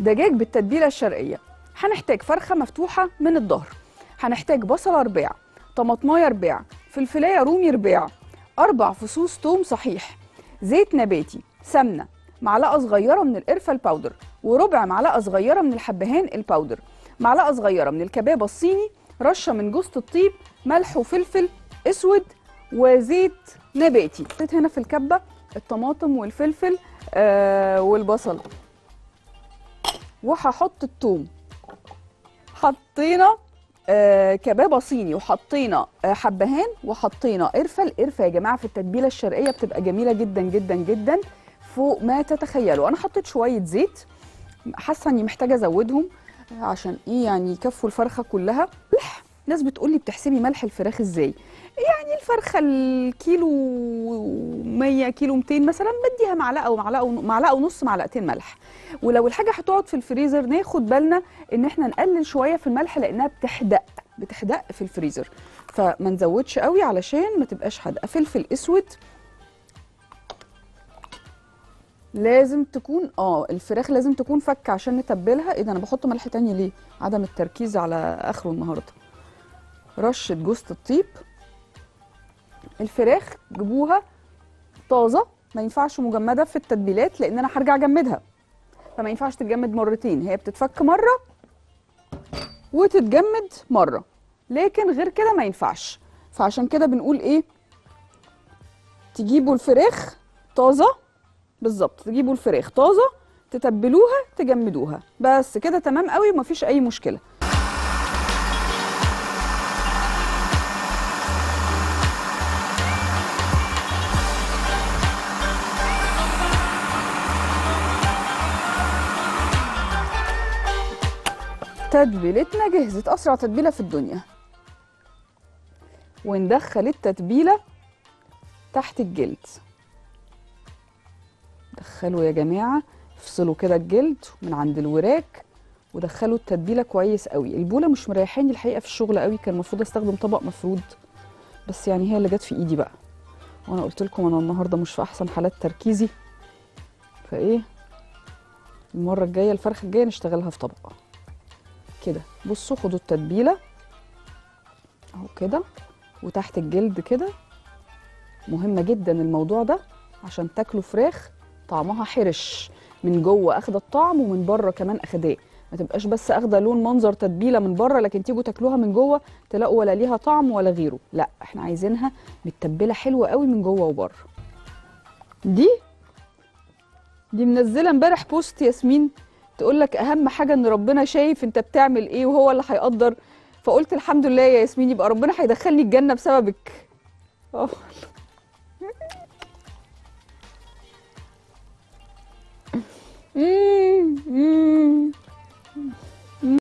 دجاج بالتتبيله الشرقيه. هنحتاج فرخه مفتوحه من الظهر، هنحتاج بصله رباع، طماطمايه رباع، فلفلايه رومي رباع، 4 فصوص توم صحيح، زيت نباتي، سمنه، معلقه صغيره من القرفه الباودر، وربع معلقه صغيره من الحبهان الباودر، معلقه صغيره من الكباب الصيني، رشه من جوزة الطيب، ملح وفلفل اسود وزيت نباتي. حطيت هنا في الكبه الطماطم والفلفل والبصل، وهحط الثوم. حطينا كبابه صيني، وحطينا حبهان، وحطينا قرفه. القرفه يا جماعه في التتبيله الشرقيه بتبقى جميله جدا جدا جدا فوق ما تتخيلوا. انا حطيت شويه زيت، حاسه اني محتاجه ازودهم عشان ايه يعني يكفوا الفرخه كلها. ملح، ناس بتقول لي بتحسبي ملح الفراخ ازاي؟ يعني الفرخه الكيلو 100 كيلو 200 مثلا بديها معلقه ومعلقه ونص، معلقتين ملح. ولو الحاجه هتقعد في الفريزر ناخد بالنا ان احنا نقلل شويه في الملح لانها بتحدق في الفريزر، فما نزودش قوي علشان ما تبقاش حادقه. فلفل اسود لازم تكون الفراخ لازم تكون فكه عشان نتبلها. ايه ده انا بحط ملح تاني ليه؟ عدم التركيز على اخره النهارده. رشه جوزة الطيب. الفراخ جيبوها طازه، ما ينفعش مجمده في التتبيلات لان انا هرجع اجمدها، فما ينفعش تتجمد مرتين، هي بتتفك مره وتتجمد مره، لكن غير كده ما ينفعش. فعشان كده بنقول ايه؟ تجيبوا الفراخ طازه بالظبط، تجيبوا الفراخ طازه تتبلوها تجمدوها، بس كده تمام قوي ومفيش اي مشكله. تتبيلتنا جهزت، اسرع تتبيله في الدنيا. وندخل التتبيله تحت الجلد. دخلوا يا جماعه، افصلوا كده الجلد من عند الوراك ودخلوا التتبيله كويس قوي. البوله مش مريحاني الحقيقه في الشغل قوي، كان المفروض استخدم طبق مفرود، بس يعني هي اللي جت في ايدي بقى، وانا قلت لكم انا النهارده مش في احسن حالات تركيزي، فايه المره الجايه الفرخه الجايه نشتغلها في طبق كده. بصوا خدوا التتبيله اهو كده وتحت الجلد كده، مهمه جدا الموضوع ده عشان تاكلوا فراخ طعمها حرش من جوه، اخده الطعم ومن بره كمان اخداه، ما تبقاش بس اخده لون منظر تتبيله من بره لكن تيجوا تاكلوها من جوه تلاقوا ولا ليها طعم ولا غيره. لا احنا عايزينها متتبله حلوه قوي من جوه وبره. دي منزله امبارح بوست ياسمين تقول لك اهم حاجه ان ربنا شايف انت بتعمل ايه وهو اللي هيقدر، فقلت الحمد لله يا ياسمين، يبقى ربنا هيدخلني الجنه بسببك.